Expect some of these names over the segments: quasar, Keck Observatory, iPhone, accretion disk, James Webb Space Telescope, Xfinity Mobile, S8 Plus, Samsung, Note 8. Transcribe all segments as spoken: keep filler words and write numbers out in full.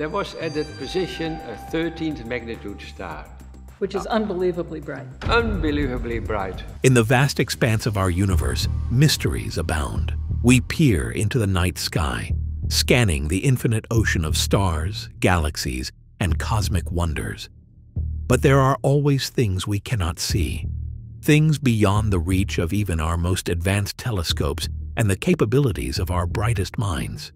there was at that position a thirteenth magnitude star. Which is unbelievably bright. Unbelievably bright. In the vast expanse of our universe, mysteries abound. We peer into the night sky, scanning the infinite ocean of stars, galaxies, and cosmic wonders. But there are always things we cannot see, things beyond the reach of even our most advanced telescopes and the capabilities of our brightest minds.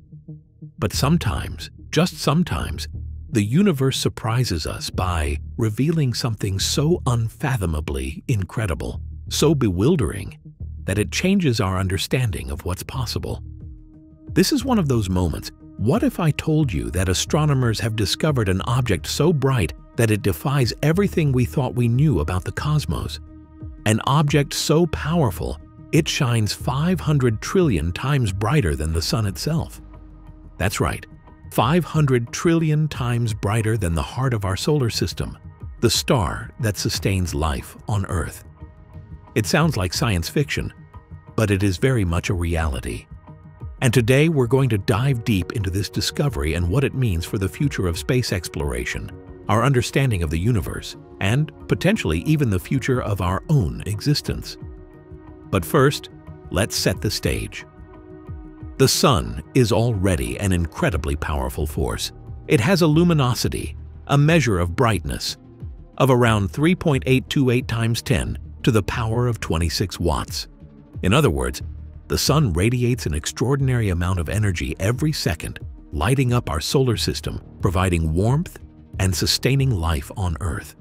But sometimes, just sometimes, the universe surprises us by revealing something so unfathomably incredible, so bewildering, that it changes our understanding of what's possible. This is one of those moments. What if I told you that astronomers have discovered an object so bright that it defies everything we thought we knew about the cosmos? An object so powerful, it shines five hundred trillion times brighter than the sun itself. That's right, five hundred trillion times brighter than the heart of our solar system, the star that sustains life on Earth. It sounds like science fiction, but it is very much a reality. And today we're going to dive deep into this discovery and what it means for the future of space exploration, our understanding of the universe, and potentially even the future of our own existence. But first, let's set the stage. The sun is already an incredibly powerful force. It has a luminosity, a measure of brightness, of around three point eight two eight times ten to the power of twenty-six watts. In other words, the sun radiates an extraordinary amount of energy every second, lighting up our solar system, providing warmth and sustaining life on Earth.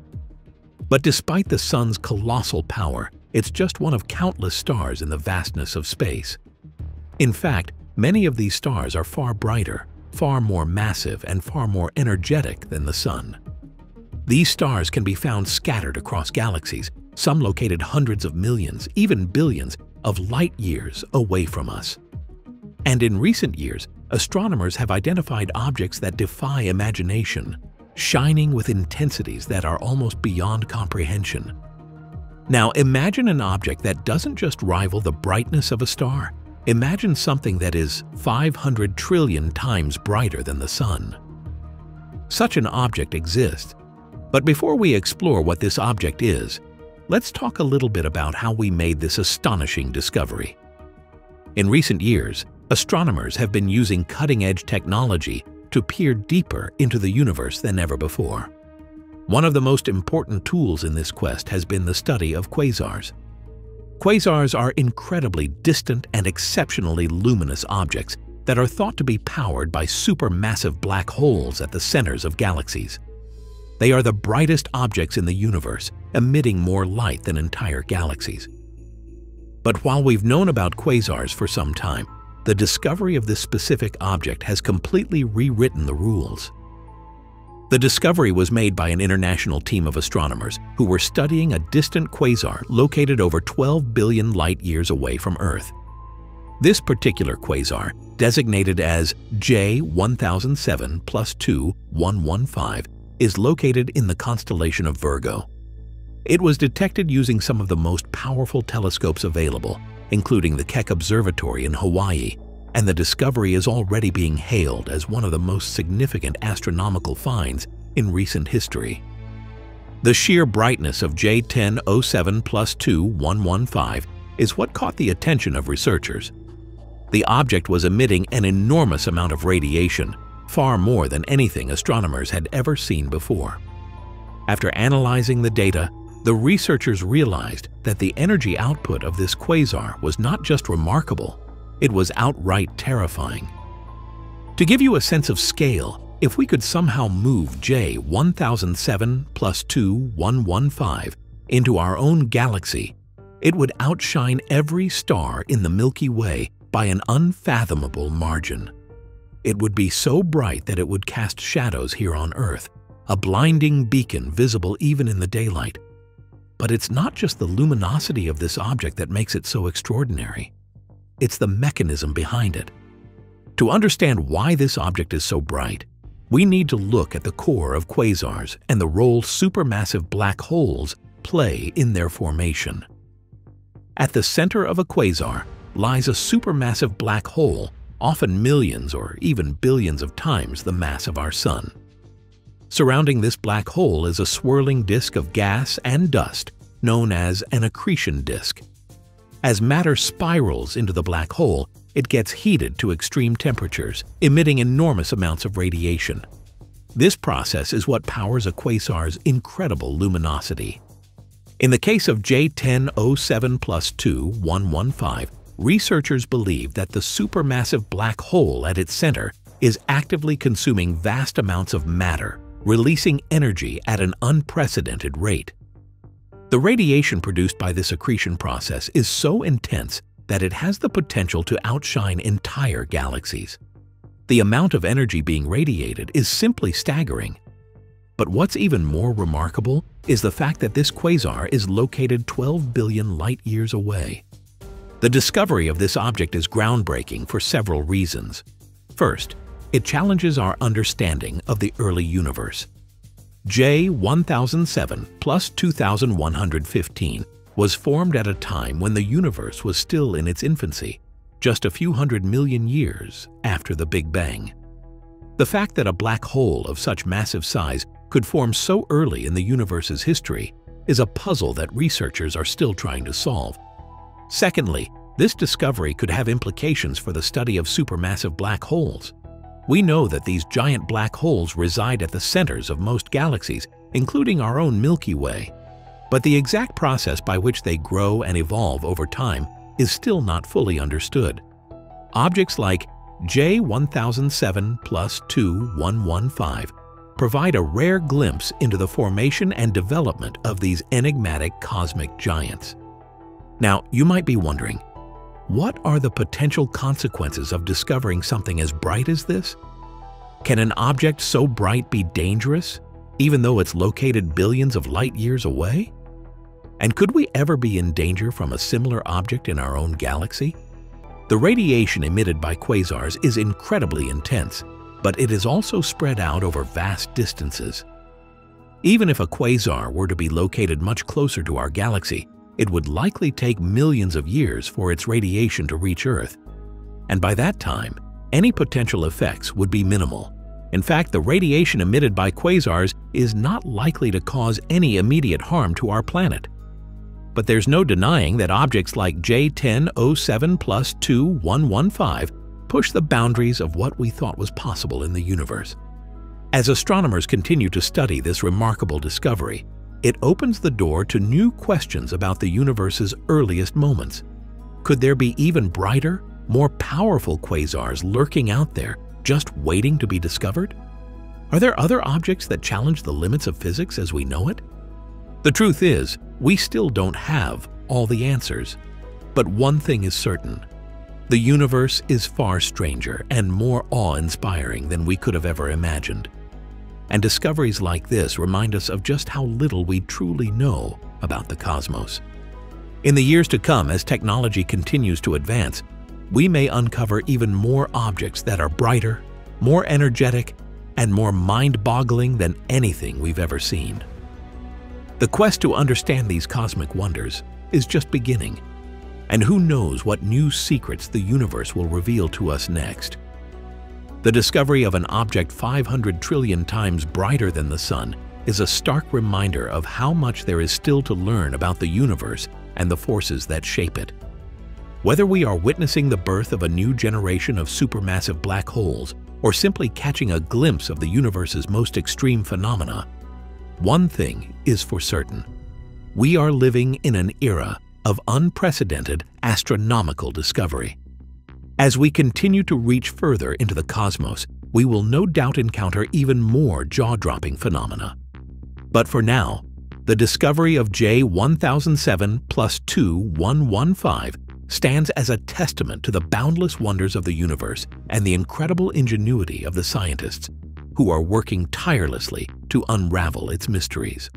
But despite the sun's colossal power, it's just one of countless stars in the vastness of space. In fact, many of these stars are far brighter, far more massive, and far more energetic than the sun. These stars can be found scattered across galaxies, some located hundreds of millions, even billions, of light years away from us. And in recent years, astronomers have identified objects that defy imagination, shining with intensities that are almost beyond comprehension. Now, imagine an object that doesn't just rival the brightness of a star. Imagine something that is five hundred trillion times brighter than the sun. Such an object exists. But before we explore what this object is, let's talk a little bit about how we made this astonishing discovery. In recent years, astronomers have been using cutting-edge technology to peer deeper into the universe than ever before. One of the most important tools in this quest has been the study of quasars. Quasars are incredibly distant and exceptionally luminous objects that are thought to be powered by supermassive black holes at the centers of galaxies. They are the brightest objects in the universe, emitting more light than entire galaxies. But while we've known about quasars for some time, the discovery of this specific object has completely rewritten the rules. The discovery was made by an international team of astronomers who were studying a distant quasar located over twelve billion light-years away from Earth. This particular quasar, designated as J one thousand seven plus two one one five, is located in the constellation of Virgo. It was detected using some of the most powerful telescopes available, including the Keck Observatory in Hawaii, and the discovery is already being hailed as one of the most significant astronomical finds in recent history. The sheer brightness of J one thousand seven plus two one one five is what caught the attention of researchers. The object was emitting an enormous amount of radiation, far more than anything astronomers had ever seen before. After analyzing the data, the researchers realized that the energy output of this quasar was not just remarkable, it was outright terrifying. To give you a sense of scale, if we could somehow move J one thousand seven plus two one one five into our own galaxy, it would outshine every star in the Milky Way by an unfathomable margin. It would be so bright that it would cast shadows here on Earth, a blinding beacon visible even in the daylight. But it's not just the luminosity of this object that makes it so extraordinary. It's the mechanism behind it. To understand why this object is so bright, we need to look at the core of quasars and the role supermassive black holes play in their formation. At the center of a quasar lies a supermassive black hole often millions or even billions of times the mass of our Sun. Surrounding this black hole is a swirling disk of gas and dust known as an accretion disk. As matter spirals into the black hole, it gets heated to extreme temperatures, emitting enormous amounts of radiation. This process is what powers a quasar's incredible luminosity. In the case of J ten oh seven plus two one one five, researchers believe that the supermassive black hole at its center is actively consuming vast amounts of matter, releasing energy at an unprecedented rate. The radiation produced by this accretion process is so intense that it has the potential to outshine entire galaxies. The amount of energy being radiated is simply staggering. But what's even more remarkable is the fact that this quasar is located twelve billion light-years away. The discovery of this object is groundbreaking for several reasons. First, it challenges our understanding of the early universe. J one thousand seven plus two one one five was formed at a time when the universe was still in its infancy, just a few hundred million years after the Big Bang. The fact that a black hole of such massive size could form so early in the universe's history is a puzzle that researchers are still trying to solve. Secondly, this discovery could have implications for the study of supermassive black holes. We know that these giant black holes reside at the centers of most galaxies, including our own Milky Way. But the exact process by which they grow and evolve over time is still not fully understood. Objects like J one thousand seven plus two one one five provide a rare glimpse into the formation and development of these enigmatic cosmic giants. Now, you might be wondering, what are the potential consequences of discovering something as bright as this? Can an object so bright be dangerous, even though it's located billions of light-years away? And could we ever be in danger from a similar object in our own galaxy? The radiation emitted by quasars is incredibly intense, but it is also spread out over vast distances. Even if a quasar were to be located much closer to our galaxy, it would likely take millions of years for its radiation to reach Earth. And by that time, any potential effects would be minimal. In fact, the radiation emitted by quasars is not likely to cause any immediate harm to our planet. But there's no denying that objects like J ten oh seven plus two one one five push the boundaries of what we thought was possible in the universe. As astronomers continue to study this remarkable discovery, it opens the door to new questions about the universe's earliest moments. Could there be even brighter, more powerful quasars lurking out there, just waiting to be discovered? Are there other objects that challenge the limits of physics as we know it? The truth is, we still don't have all the answers. But one thing is certain. The universe is far stranger and more awe-inspiring than we could have ever imagined. And discoveries like this remind us of just how little we truly know about the cosmos. In the years to come, as technology continues to advance, we may uncover even more objects that are brighter, more energetic, and more mind-boggling than anything we've ever seen. The quest to understand these cosmic wonders is just beginning, and who knows what new secrets the universe will reveal to us next. The discovery of an object five hundred trillion times brighter than the Sun is a stark reminder of how much there is still to learn about the universe and the forces that shape it. Whether we are witnessing the birth of a new generation of supermassive black holes or simply catching a glimpse of the universe's most extreme phenomena, one thing is for certain. We are living in an era of unprecedented astronomical discovery. As we continue to reach further into the cosmos, we will no doubt encounter even more jaw-dropping phenomena. But for now, the discovery of J one thousand seven plus two one one five stands as a testament to the boundless wonders of the universe and the incredible ingenuity of the scientists who are working tirelessly to unravel its mysteries.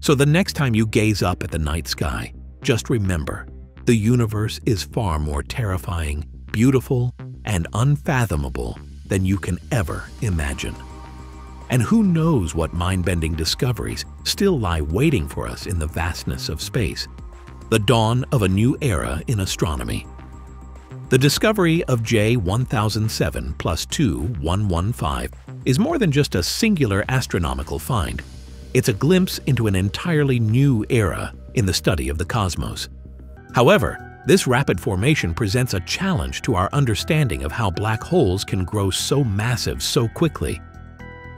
So the next time you gaze up at the night sky, just remember, the universe is far more terrifying, beautiful, and unfathomable than you can ever imagine. And who knows what mind-bending discoveries still lie waiting for us in the vastness of space, the dawn of a new era in astronomy. The discovery of J one thousand seven plus two one one five is more than just a singular astronomical find. It's a glimpse into an entirely new era in the study of the cosmos. However, this rapid formation presents a challenge to our understanding of how black holes can grow so massive so quickly.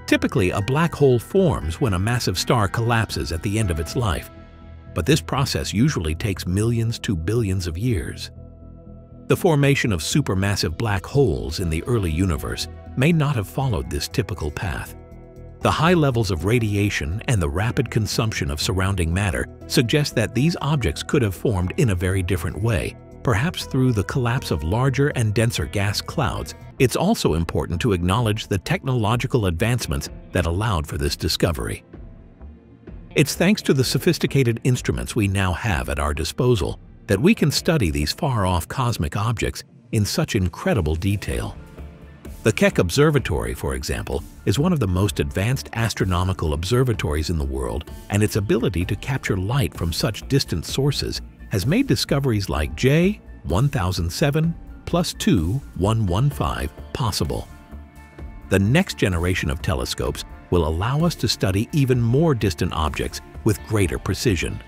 Typically, a black hole forms when a massive star collapses at the end of its life, but this process usually takes millions to billions of years. The formation of supermassive black holes in the early universe may not have followed this typical path. The high levels of radiation and the rapid consumption of surrounding matter suggest that these objects could have formed in a very different way, perhaps through the collapse of larger and denser gas clouds. It's also important to acknowledge the technological advancements that allowed for this discovery. It's thanks to the sophisticated instruments we now have at our disposal that we can study these far-off cosmic objects in such incredible detail. The Keck Observatory, for example, is one of the most advanced astronomical observatories in the world, and its ability to capture light from such distant sources has made discoveries like J one thousand seven plus two one one five possible. The next generation of telescopes will allow us to study even more distant objects with greater precision.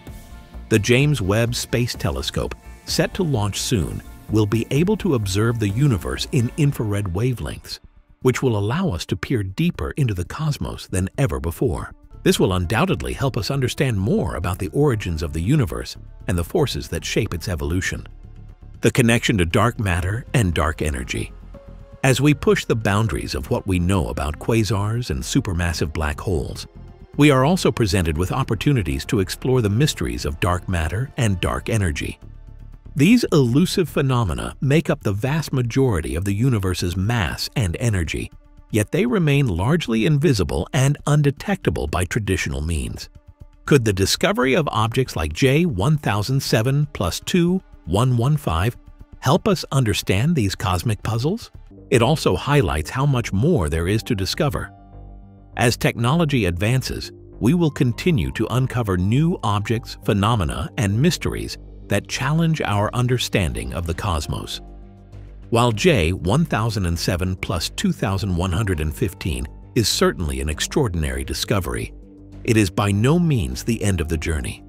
The James Webb Space Telescope, set to launch soon, will be able to observe the universe in infrared wavelengths, which will allow us to peer deeper into the cosmos than ever before. This will undoubtedly help us understand more about the origins of the universe and the forces that shape its evolution. The connection to dark matter and dark energy. As we push the boundaries of what we know about quasars and supermassive black holes, we are also presented with opportunities to explore the mysteries of dark matter and dark energy. These elusive phenomena make up the vast majority of the universe's mass and energy, yet they remain largely invisible and undetectable by traditional means. Could the discovery of objects like J one thousand seven plus two one one five help us understand these cosmic puzzles? It also highlights how much more there is to discover. As technology advances, we will continue to uncover new objects, phenomena, and mysteries that challenge our understanding of the cosmos. While J one thousand seven plus two one one five is certainly an extraordinary discovery, it is by no means the end of the journey.